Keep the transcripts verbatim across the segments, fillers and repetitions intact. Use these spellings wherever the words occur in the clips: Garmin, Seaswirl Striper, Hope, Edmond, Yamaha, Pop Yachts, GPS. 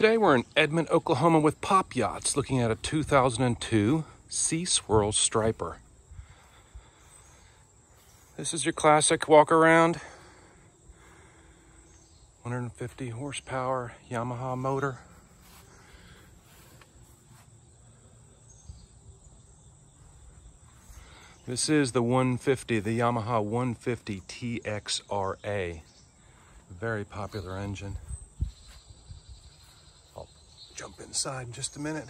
Today we're in Edmond, Oklahoma with Pop Yachts, looking at a two thousand two Seaswirl Striper. This is your classic walk around, one hundred fifty horsepower Yamaha motor. This is the one fifty, the Yamaha one fifty T X R A. Very popular engine. I'll jump inside in just a minute.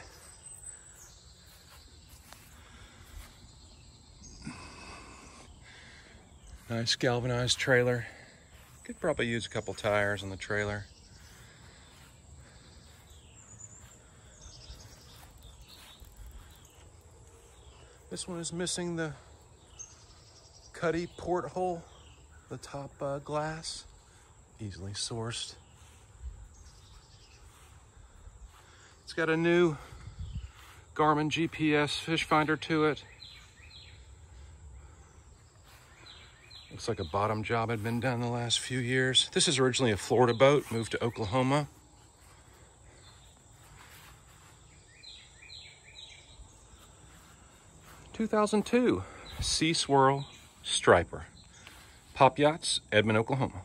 Nice galvanized trailer. Could probably use a couple tires on the trailer. This one is missing the cutty porthole, the top uh, glass. Easily sourced. It's got a new Garmin G P S fish finder to it. Looks like a bottom job had been done the last few years. This is originally a Florida boat, moved to Oklahoma. two thousand two Seaswirl Striper. Pop Yachts, Edmond, Oklahoma.